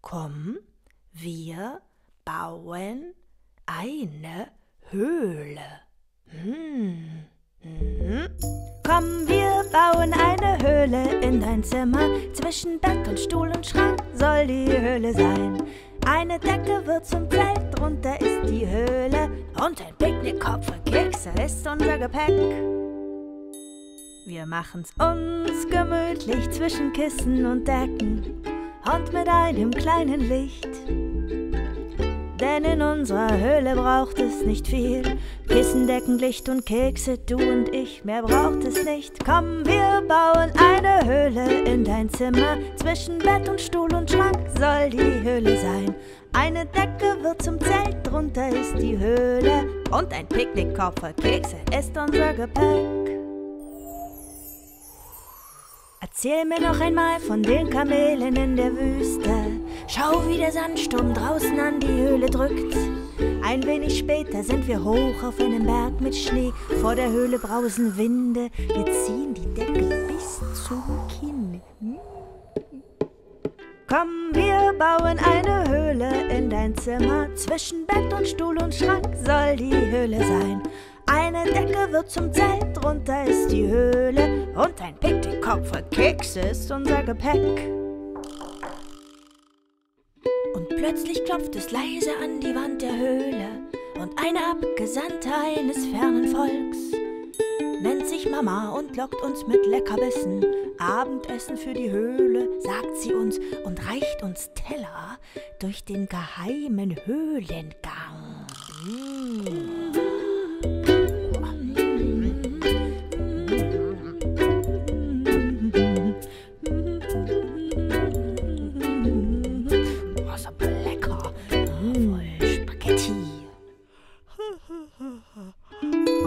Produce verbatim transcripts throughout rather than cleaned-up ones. Komm, wir bauen eine Höhle. Hm. Mhm. Komm, wir bauen eine Höhle in dein Zimmer. Zwischen Bett und Stuhl und Schrank soll die Höhle sein. Eine Decke wird zum Zelt, drunter ist die Höhle. Und ein Picknickkopf und Kekse ist unser Gepäck. Wir machen's uns gemütlich zwischen Kissen und Decken und mit einem kleinen Licht. Denn in unserer Höhle braucht es nicht viel. Kissen, Decken, Licht und Kekse, du und ich, mehr braucht es nicht. Komm, wir bauen eine Höhle in dein Zimmer. Zwischen Bett und Stuhl und Schrank soll die Höhle sein. Eine Decke wird zum Zelt, drunter ist die Höhle. Und ein Picknickkorb voll Kekse ist unser Gepäck. Erzähl mir noch einmal von den Kamelen in der Wüste. Schau, wie der Sandsturm draußen an die Höhle drückt. Ein wenig später sind wir hoch auf einem Berg mit Schnee. Vor der Höhle brausen Winde. Wir ziehen die Decke bis zum Kinn. Komm, wir bauen eine Höhle in dein Zimmer. Zwischen Bett und Stuhl und Schrank soll die Höhle sein. Eine Decke wird zum Zelt, drunter ist die Höhle. Und ein Picknickkopf voll Kekse ist unser Gepäck. Und plötzlich klopft es leise an die Wand der Höhle. Und eine Abgesandte eines fernen Volks nennt sich Mama und lockt uns mit Leckerbissen. Abendessen für die Höhle, sagt sie uns, und reicht uns Teller durch den geheimen Höhlengang. Mmh.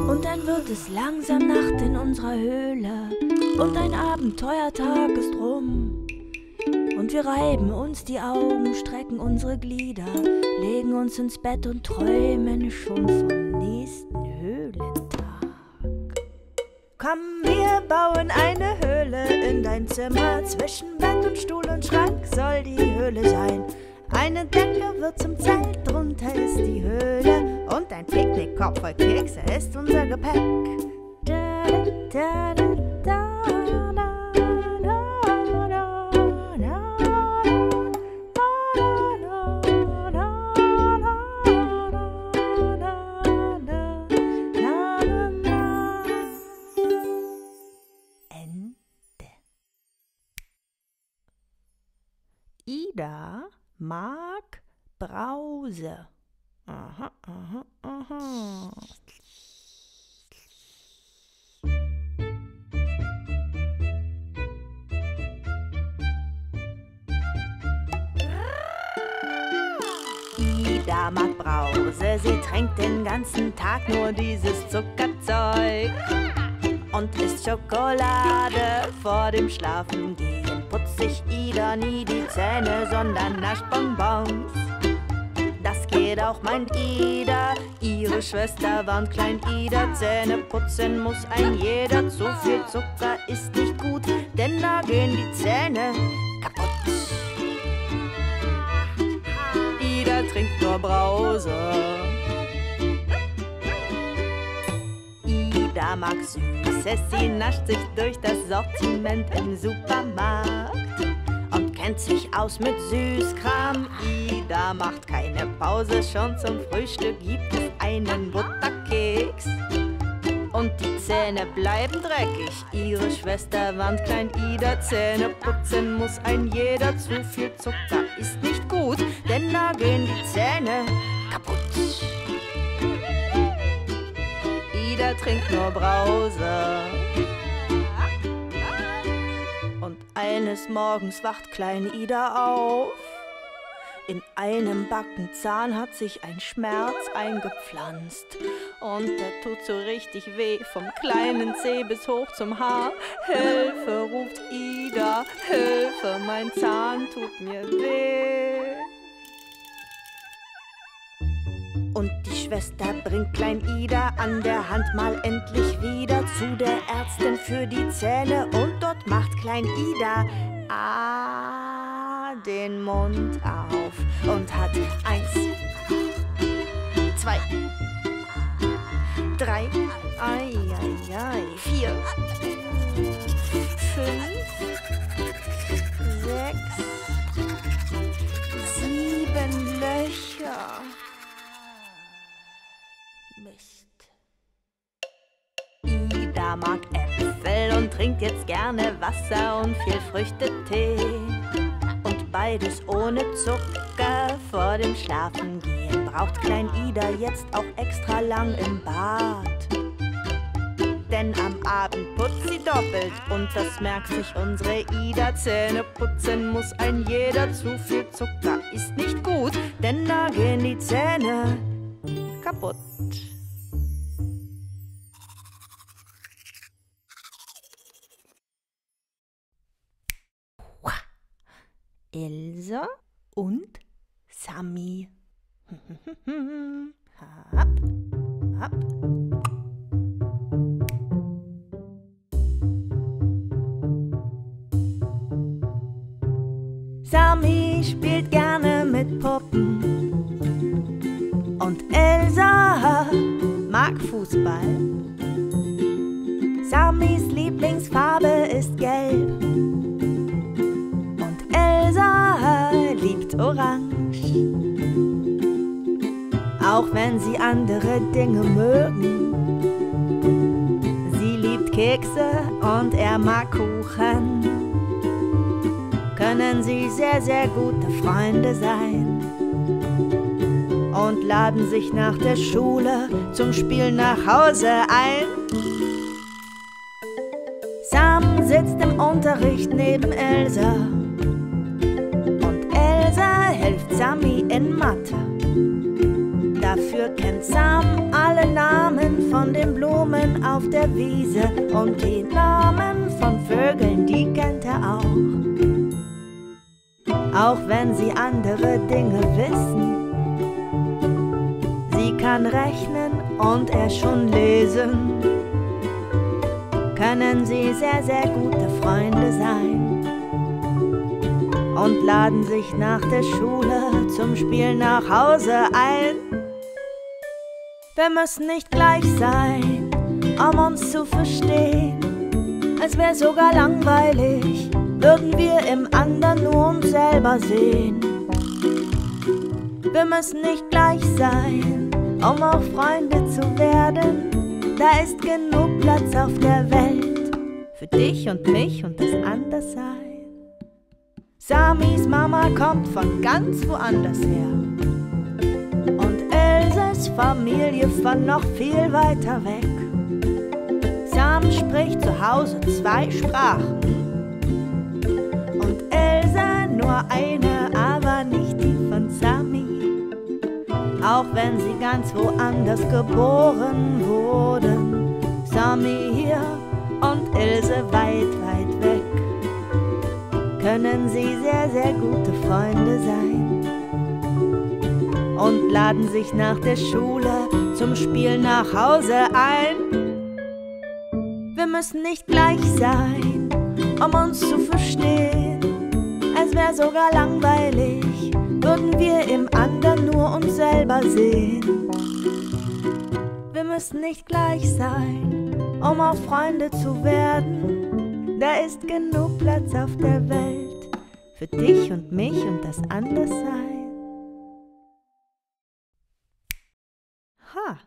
Und dann wird es langsam Nacht in unserer Höhle und ein Abenteuertag ist rum. Und wir reiben uns die Augen, strecken unsere Glieder, legen uns ins Bett und träumen schon vom nächsten Höhlentag. Komm, wir bauen eine Höhle in dein Zimmer. Zwischen Bett und Stuhl und Schrank soll die Höhle sein. Eine Decke wird zum Zelt, drunter ist die Höhle. Und ein Picknickkorb voll Kekse ist unser Gepäck. Da, da, da, da, da, da, da, da. Ende. Ida mag Brause. Aha, aha, aha. Ida mag Brause, sie trinkt den ganzen Tag nur dieses Zuckerzeug und isst Schokolade vor dem Schlafengehen. Putzt sich Ida nie die Zähne, sondern nascht Bonbons. Das geht auch, meint Ida. Ihre Schwester warnt Klein Ida, Zähne putzen muss ein jeder. Zu viel Zucker ist nicht gut, denn da gehen die Zähne kaputt. Ida trinkt nur Brause. Ida mag Süßes, sie nascht sich durch das Sortiment im Supermarkt und kennt sich aus mit Süßkram. Ida macht keine Pause, schon zum Frühstück gibt es einen Butterkeks und die Zähne bleiben dreckig. Ihre Schwester warnt Klein Ida, Zähne putzen muss ein jeder. Zu viel Zucker ist nicht gut, denn da gehen die Zähne kaputt. Ida trinkt nur Brause. Und eines Morgens wacht Klein Ida auf. In einem Backenzahn hat sich ein Schmerz eingepflanzt. Und der tut so richtig weh, vom kleinen Zeh bis hoch zum Haar. Hilfe, ruft Ida, Hilfe, mein Zahn tut mir weh. Und die Schwester bringt Klein Ida an der Hand mal endlich wieder zu der Ärztin für die Zähne. Und dort macht Klein Ida ah, den Mund auf und hat eins, zwei, drei, ai, ai, ai, vier, fünf, sechs, sieben Löcher. Mist. Ida mag Äpfel und trinkt jetzt gerne Wasser und viel Früchtetee. Und beides ohne Zucker vor dem Schlafengehen braucht Klein Ida jetzt auch extra lang im Bad. Denn am Abend putzt sie doppelt und das merkt sich unsere Ida. Zähne putzen muss ein jeder, zu viel Zucker ist nicht gut, denn da gehen die Zähne kaputt. Ilse und Sami. Hab, hab. Sami spielt gerne mit Puppen und Ilse mag Fußball. Samis Lieblingsfarbe ist gelb. Orange. Auch wenn sie andere Dinge mögen. Sie liebt Kekse und er mag Kuchen. Können sie sehr, sehr gute Freunde sein. Und laden sich nach der Schule zum Spiel nach Hause ein. Sam sitzt im Unterricht neben Ilse. Sami in Mathe. Dafür kennt Sam alle Namen von den Blumen auf der Wiese und die Namen von Vögeln, die kennt er auch. Auch wenn sie andere Dinge wissen, sie kann rechnen und er schon lesen, können sie sehr, sehr gute Freunde sein. Und laden sich nach der Schule zum Spiel nach Hause ein. Wir müssen nicht gleich sein, um uns zu verstehen. Es wäre sogar langweilig, würden wir im anderen nur uns selber sehen. Wir müssen nicht gleich sein, um auch Freunde zu werden. Da ist genug Platz auf der Welt für dich und mich und das Anderssein. Samis Mama kommt von ganz woanders her. Und Ilses Familie von noch viel weiter weg. Sam spricht zu Hause zwei Sprachen. Und Ilse nur eine, aber nicht die von Sami. Auch wenn sie ganz woanders geboren wurden. Sami hier und Ilse weit, weit weg. Können sie sehr, sehr gute Freunde sein und laden sich nach der Schule zum Spiel nach Hause ein. Wir müssen nicht gleich sein, um uns zu verstehen. Es wäre sogar langweilig, würden wir im anderen nur uns selber sehen. Wir müssen nicht gleich sein, um auch Freunde zu werden. Da ist genug Platz auf der Welt für dich und mich und das Anderssein. Ha,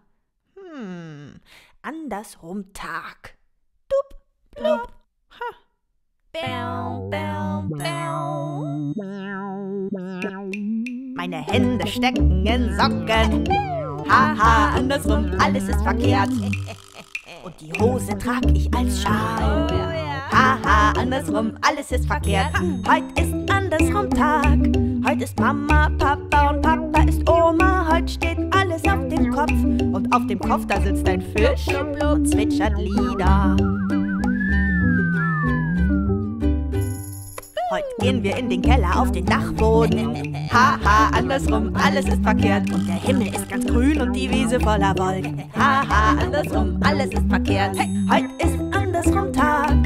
hm, Andersrumtag. Dup, blub, ha. Bäu, bäu, bäu. Meine Hände stecken in Socken. Haha, andersrum, alles ist verkehrt. Und die Hose trag ich als Schal. Oh, yeah. Haha, andersrum, alles ist verkehrt. Heut ist Andersrumtag. Heut ist Mama, Papa und Papa ist Oma. Heut steht alles auf dem Kopf. Und auf dem Kopf, da sitzt ein Fisch und zwitschert Lieder. Heute gehen wir in den Keller auf den Dachboden. Haha, ha, andersrum, alles ist verkehrt. Und der Himmel ist ganz grün und die Wiese voller Wolken. Haha, ha, andersrum, alles ist verkehrt. Hey, heute ist Andersrumtag.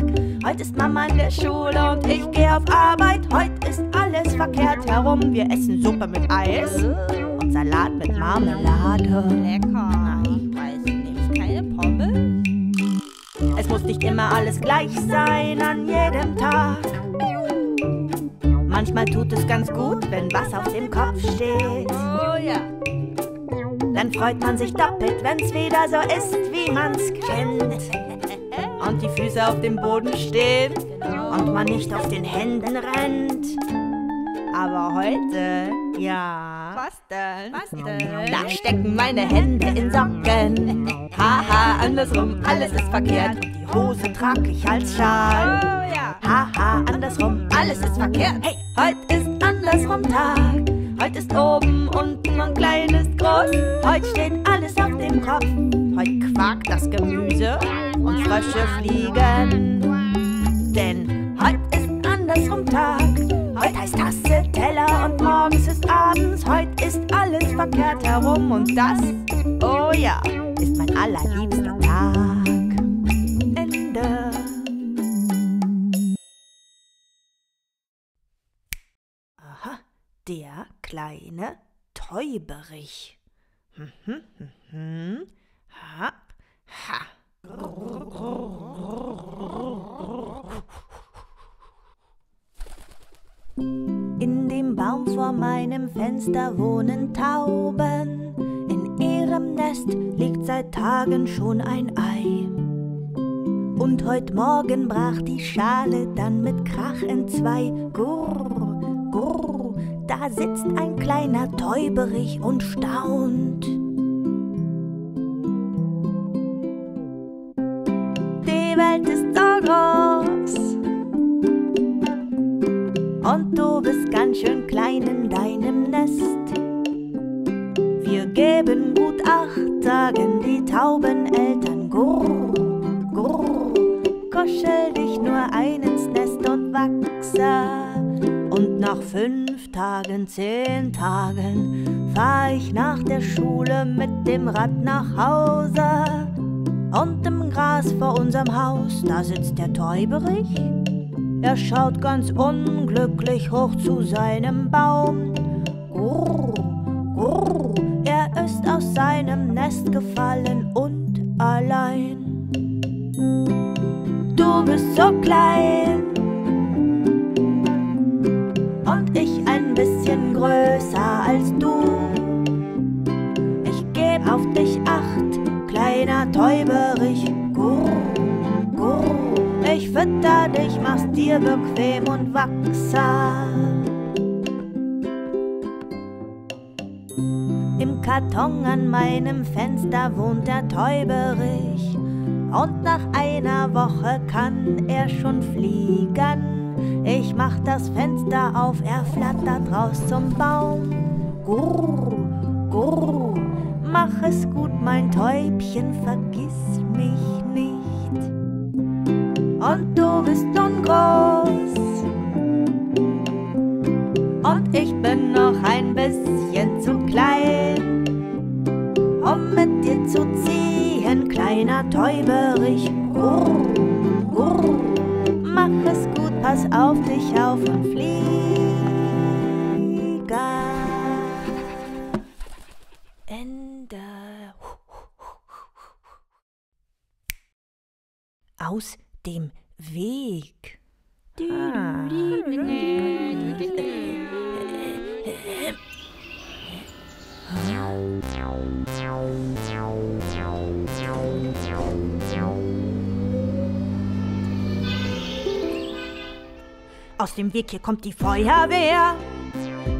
Heute ist Mama in der Schule und ich gehe auf Arbeit. Heute ist alles verkehrt herum. Wir essen Suppe mit Eis und Salat mit Marmelade. Lecker. Ich weiß nicht, keine Pommes? Es muss nicht immer alles gleich sein an jedem Tag. Manchmal tut es ganz gut, wenn was auf dem Kopf steht. Oh ja. Dann freut man sich doppelt, wenn's wieder so ist, wie man's kennt. Und die Füße auf dem Boden stehen und man nicht auf den Händen rennt. Aber heute, ja. Was denn? Was denn? Da stecken meine Hände in Socken. Haha, andersrum, alles ist verkehrt. Und die Hose trag ich als Schal. Oh ja. Haha, andersrum, alles ist verkehrt. Hey, heute ist Andersrumtag. Heute ist oben, unten und klein ist groß. Heute steht alles auf dem Kopf. Heute quakt das Gemüse und Frösche fliegen. Denn heute ist Andersrumtag. Heute heißt Tasse, Teller und morgens ist abends. Heute ist alles verkehrt herum und das, oh ja, ist mein allerliebster Tag. Ende. Aha, der kleine Täuberich. Hm, hm, hm, hm. Ha, ha. In dem Baum vor meinem Fenster wohnen Tauben. In ihrem Nest liegt seit Tagen schon ein Ei. Und heut Morgen brach die Schale dann mit Krach in zwei. Gurr, gurr, da sitzt ein kleiner Täuberich und staunt. Die Welt ist so groß. Und du bist ganz schön klein in deinem Nest. Wir geben gut acht, sagen die Taubeneltern. Gurr, gurr, kuschel dich nur ein ins Nest und wachse. Und nach fünf Tagen, zehn Tagen, fahr ich nach der Schule mit dem Rad nach Hause. Und im Gras vor unserem Haus, da sitzt der Täuberich. Er schaut ganz unglücklich hoch zu seinem Baum. Gurr, gurr, er ist aus seinem Nest gefallen und allein. Du bist so klein und ich ein bisschen größer als du. Ich geb auf dich acht, kleiner Täuberich. Gurr, gurr. Ich fütter dich, mach's dir bequem und wachser. Im Karton an meinem Fenster wohnt der Täuberich. Und nach einer Woche kann er schon fliegen. Ich mach das Fenster auf, er flattert raus zum Baum. Gurr, gurr, mach es gut, mein Täubchen, vergiss mich nicht. Und du bist nun groß. Und ich bin noch ein bisschen zu klein, um mit dir zu ziehen, kleiner Täuberich. Gurr, gurr, mach es gut, pass auf dich auf und fliege. Ende. Aus dem Weg. Ah. Aus dem Weg, hier kommt die Feuerwehr.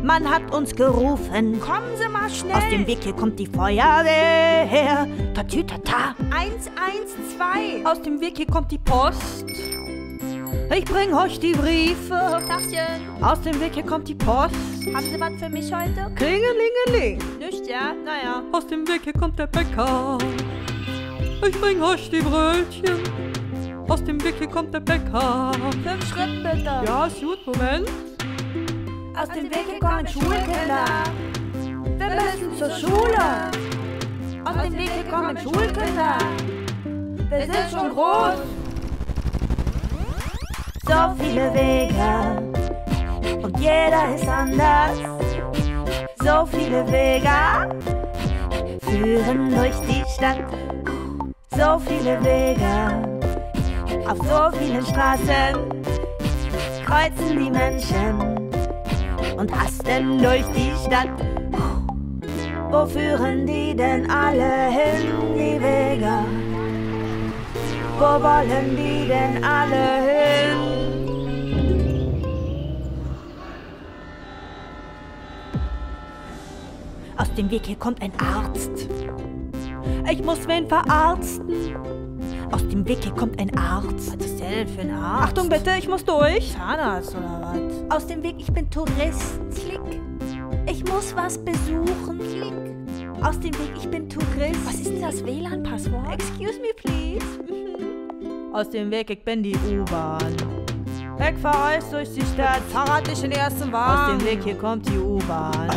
Man hat uns gerufen. Kommen Sie mal schnell. Aus dem Weg, hier kommt die Feuerwehr. Tatütata. eins eins zwei. Aus dem Weg, hier kommt die Post. Ich bring euch die Briefe. Tachchen. Aus dem Weg, hier kommt die Post. Haben Sie was für mich heute? Klingelingeling. Nicht, ja? Naja. Aus dem Weg, hier kommt der Bäcker. Ich bring euch die Brötchen. Aus dem Winkel kommt der Bäcker. Fünf Schritt bitte. Ja, ist gut, Moment. Aus, Aus dem Winkel kommen Schulkinder. Wir müssen zur Schule. Aus, Aus dem Winkel kommen Schulkinder. Wir sind schon groß. So viele Wege und jeder ist anders. So viele Wege führen durch die Stadt. So viele Wege auf so vielen Straßen kreuzen die Menschen und hasten durch die Stadt. Wo führen die denn alle hin, die Wege? Wo wollen die denn alle hin? Aus dem Weg hier kommt ein Arzt. Ich muss wen verarzten. Aus dem Weg hier kommt ein Arzt. Was ist denn für ein Arzt? Achtung bitte, ich muss durch. Zahnarzt oder was? Aus dem Weg, ich bin Tourist. Klick. Ich muss was besuchen. Klick. Aus dem Weg, ich bin Tourist. Was ist denn das W L A N-Passwort? Excuse me please. Aus dem Weg, ich bin die U-Bahn. Weg vereist durch die Stadt. Fahrrad nicht in den ersten Wagen. Aus dem Weg, hier kommt die U-Bahn.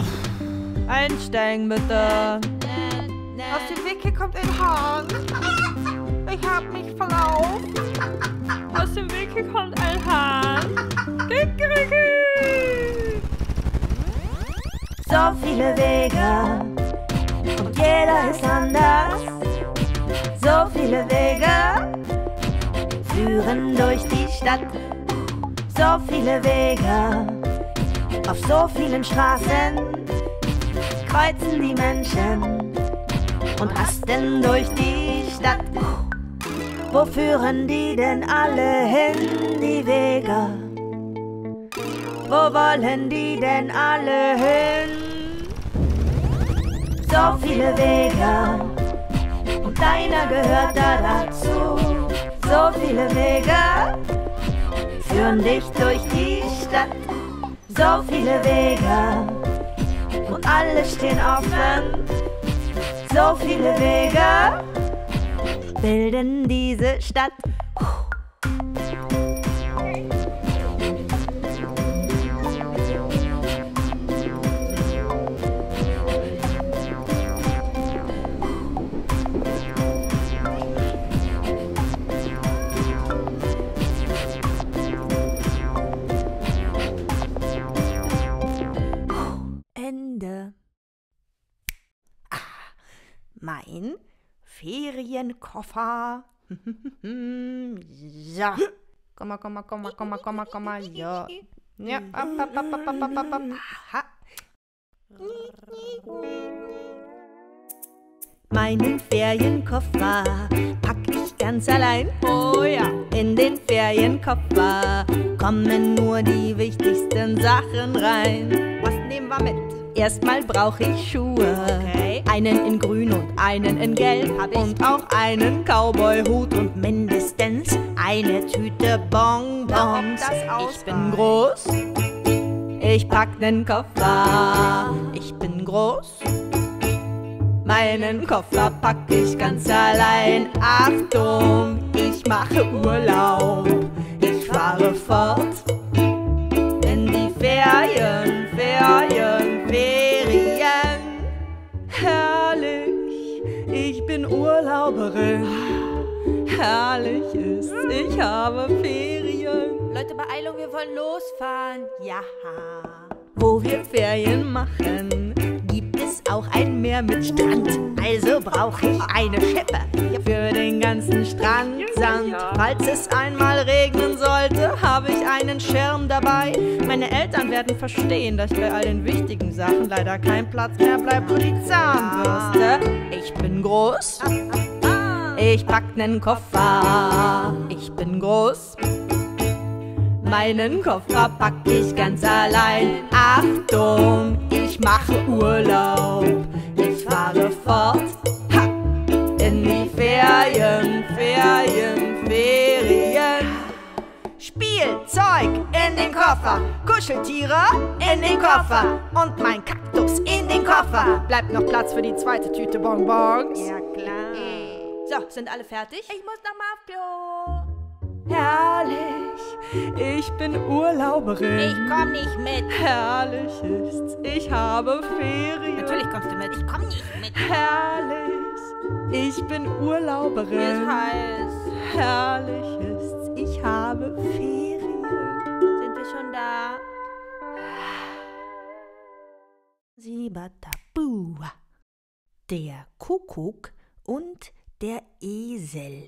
Einsteigen bitte. Nee, nee. Aus dem Weg hier kommt ein Hahn. Ich hab mich verlaufen. Aus dem Weg hier kommt ein Hahn. Kikeriki. So viele Wege und jeder ist anders. So viele Wege führen durch die Stadt. So viele Wege auf so vielen Straßen kreuzen die Menschen und hasten durch die Stadt. Wo führen die denn alle hin, die Wege? Wo wollen die denn alle hin? So viele Wege und einer gehört da dazu. So viele Wege führen dich durch die Stadt. So viele Wege und alle stehen offen. So viele Wege bilden diese Stadt. Mein Ferienkoffer. Ja. Komm mal, komm mal, komm mal, komm mal, komm mal, komm mal. Ja. Ja. Ab, ab, ab, ab, ab, ab, ab. Aha. Meinen Ferienkoffer pack ich ganz allein. Oh ja. In den Ferienkoffer kommen nur die wichtigsten Sachen rein. Was nehmen wir mit? Erstmal brauche ich Schuhe, okay. Einen in grün und einen in gelb. Hab ich. Und auch einen Cowboy-Hut und mindestens eine Tüte Bonbons. Ich bin groß, ich pack nen Koffer. Ich bin groß, meinen Koffer pack ich ganz allein. Achtung, ich mache Urlaub, ich fahre fort in die Ferien, Ferien. Ferien, herrlich, ich bin Urlauberin. Herrlich ist, ich habe Ferien. Leute, Beeilung, wir wollen losfahren. Ja. Wo wir Ferien machen, gibt es auch ein Meer mit Strand. Also brauche ich eine Schippe für den ganzen Strandsand. Falls es einmal regnen sollte, habe ich einen Schirm dabei. Meine Eltern werden verstehen, dass bei all den wichtigen Sachen leider kein Platz mehr bleibt für die Zahnbürste. Ich bin groß, ich pack nen Koffer. Ich bin groß, meinen Koffer pack ich ganz allein. Achtung, ich mache Urlaub, ich fahre fort ha, in die Ferien, Ferien, Ferien. Spielzeug in den Koffer, Kuscheltiere in den Koffer und mein Kaktus in den Koffer. Bleibt noch Platz für die zweite Tüte Bonbons. Ja klar. So, sind alle fertig? Ich muss noch mal auf Klo. herrlich, ich bin Urlauberin. Ich komm nicht mit. Herrlich ist's, ich habe Ferien. Natürlich kommst du mit. Ich komm nicht mit. Herrlich, ich bin Urlauberin. Mir ist heiß. Herrlich ist's, ich habe Ferien. Sind wir schon da? Siebertabua. Der Kuckuck und der Esel.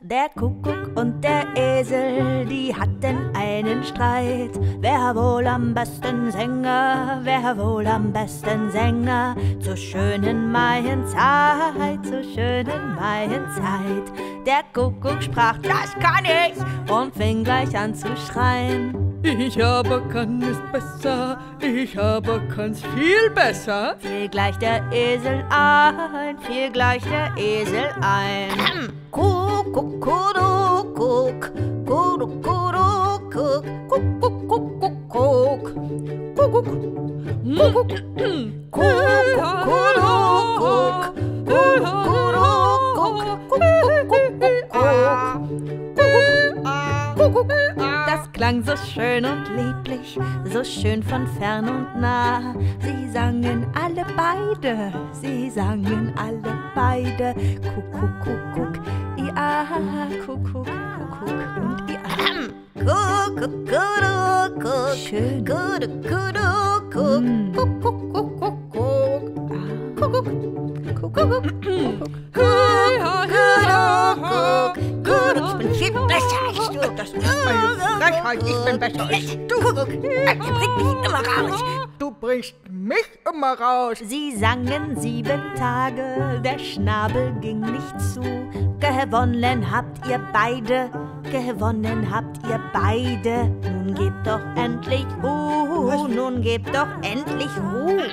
Der Kuckuck und der Esel, die hatten einen Streit. Wer wohl am besten Sänger, wer wohl am besten Sänger? Zur schönen Maienzeit, zur schönen Maienzeit. Der Kuckuck sprach, das kann ich, und fing gleich an zu schreien. Ich aber kann es besser, ich aber kann's viel besser. Fiel gleich der Esel ein, fiel gleich der Esel ein. Kuckuck, kuckuck, kuckuck, kuckuck, kuckuck, kuckuck, kuckuck, kuckuck, kuckuck, kuckuck, kuckuck, kuckuck. Das klang so schön und lieblich, so schön von fern und nah. Sie sangen alle beide, sie sangen alle beide. Kuckuck, kuckuck, ia, kuckuck, kuckuck und ia. Kuckuck, kuckuck, schön. Kuckuck, kuckuck, kuckuck, kuckuck, kuckuck, kuckuck. Ich bin viel besser als du. Das ist meine Frechheit. Ich bin besser als du. Du bringst mich immer raus. Du bringst mich immer raus. Sie sangen sieben Tage, der Schnabel ging nicht zu. Gewonnen habt ihr beide, gewonnen habt ihr beide. Nun gebt doch endlich Ruhe, nun gebt doch endlich Ruhe.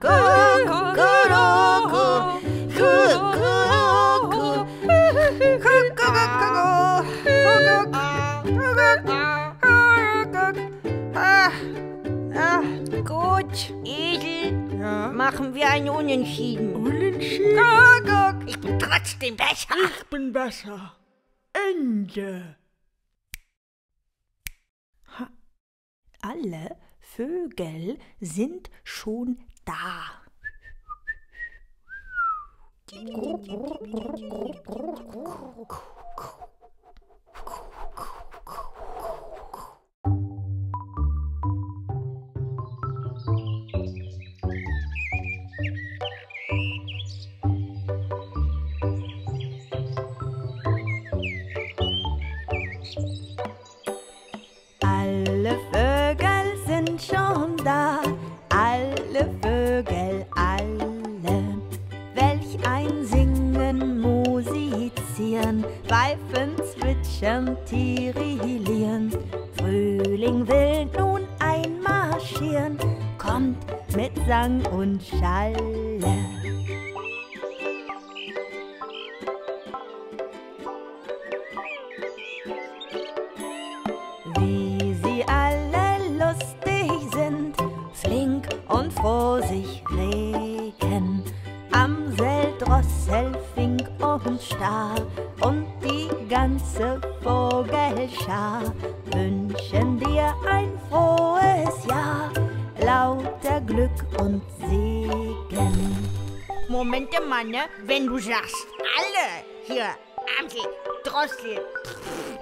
Kuckuck, kuckuck, kuckuck, kuckuck, gut, Esel, ja? Machen wir ein Unentschieden. Unentschieden? Kuckuck. Ich bin trotzdem besser. Ich bin besser. Ende. Ha. Alle Vögel sind schon da. Alle Vögel sind schon da, alle Vögel, alle. Welch ein Singen, musizieren, pfeifen, zwitschern, tirillieren. Frühling will nun einmarschieren, kommt mit Sang und Schalle. Froh sich regen, Amsel, Drossel, Fink und Star und die ganze Vogelschar wünschen dir ein frohes Jahr, lauter Glück und Segen. Moment, Mann, wenn du sagst, alle hier, Amsel, Drossel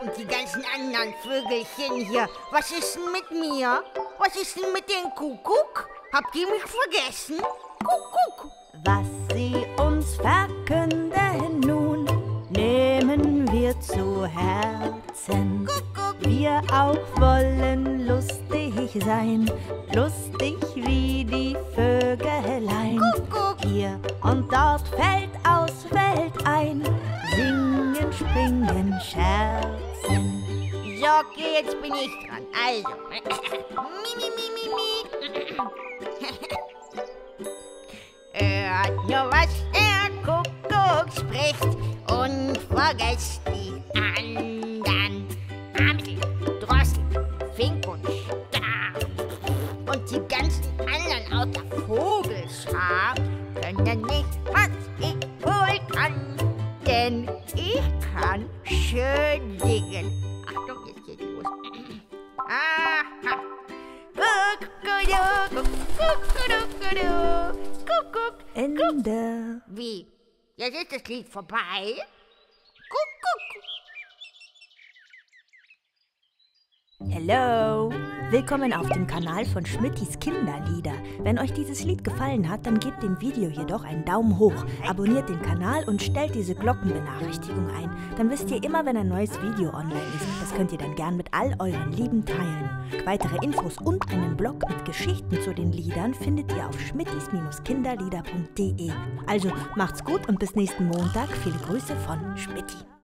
und die ganzen anderen Vögelchen hier, was ist denn mit mir? Was ist denn mit dem Kuckuck? Habt ihr mich vergessen? Kuckuck! Was sie uns verkünden nun, nehmen wir zu Herzen. Kuckuck. Wir auch wollen lustig sein, lustig wie die Vögelein. Kuckuck. Hier und dort fällt aus Welt ein, singen, springen, scherzen. So, okay, jetzt bin ich dran. Also, mi, mi, mi, mi, mi. Hört nur, was der Kuckuck spricht und vergesst die anderen. Amsel, Drossel, Fink und Star und die ganzen anderen aus der Vogelschar. was ich wohl kann, denn ich kann schön singen. Achtung, jetzt geht's los. Aha. Kuckuck, Kuckuck, Kuckuck, Ende. Wie? Jetzt ist das Lied vorbei? Kuckuck. Hello. Willkommen auf dem Kanal von Schmidtis Kinderlieder. Wenn euch dieses Lied gefallen hat, dann gebt dem Video hier doch einen Daumen hoch, abonniert den Kanal und stellt diese Glockenbenachrichtigung ein. Dann wisst ihr immer, wenn ein neues Video online ist. Das könnt ihr dann gern mit all euren Lieben teilen. Weitere Infos und einen Blog mit Geschichten zu den Liedern findet ihr auf schmittis Bindestrich kinderlieder Punkt de. Also macht's gut und bis nächsten Montag. Viele Grüße von Schmitti.